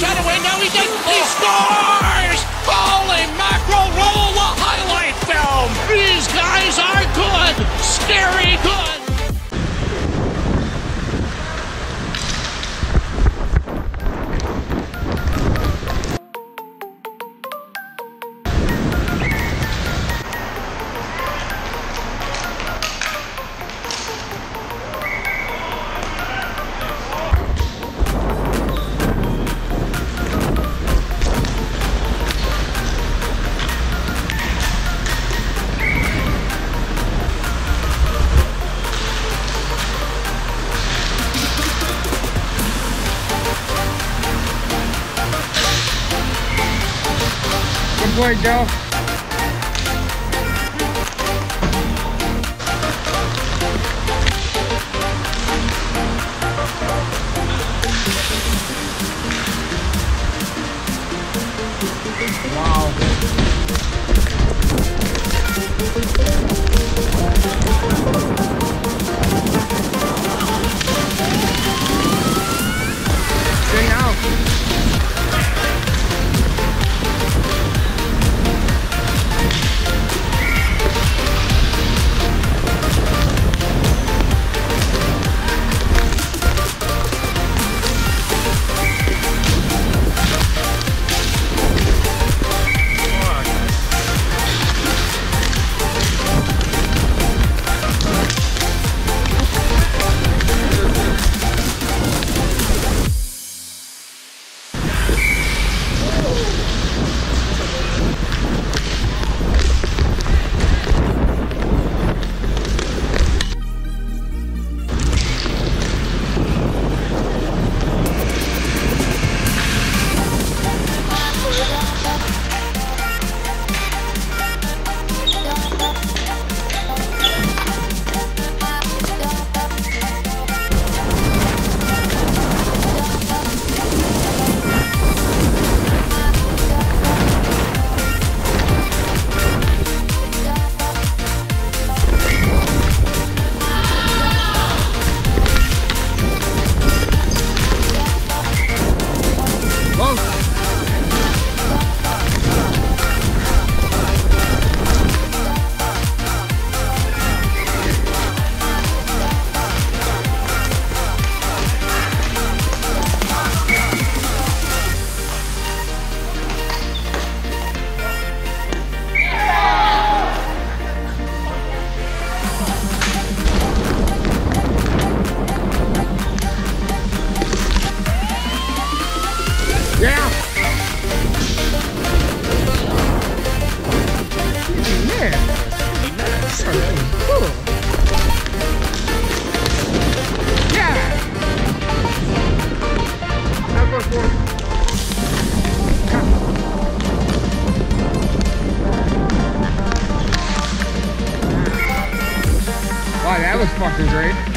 shot away. Now he does. He scores! Holy mackerel! Roll a highlight film. These guys are good. Scary good. Good boy, Joe. Wow, that was fucking great.